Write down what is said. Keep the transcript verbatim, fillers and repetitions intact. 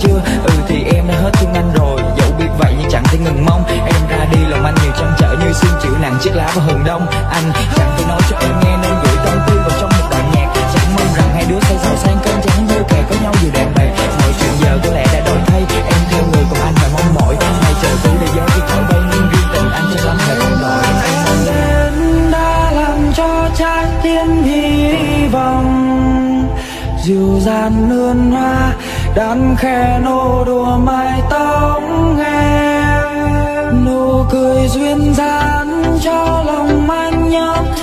chưa? Ừ thì em đã hết thương anh rồi. Dẫu biết vậy nhưng chẳng thể ngừng mong. Em ra đi lòng anh nhiều trăn trở như sương chịu nặng chiếc lá vào hừng đông. Anh chẳng thể nói cho em nghe nên gửi tâm tư vào trong một đoạn nhạc. Chẳng mong rằng hai đứa say sầu sang cơn chán như kẻ có nhau dù đẹp bề. Mọi chuyện giờ có lẽ đã đổi thay. Em theo người còn anh phải mong mỏi. Hai trời cứ để gió đi khỏi bay nhưng riêng tình anh chắc lắm phải còn đòi. Em đã làm cho trái tim hy vọng dịu dàng nương hoa đàn khẽ nô đùa mái tóc nghe nụ cười duyên dáng cho lòng anh nhớ.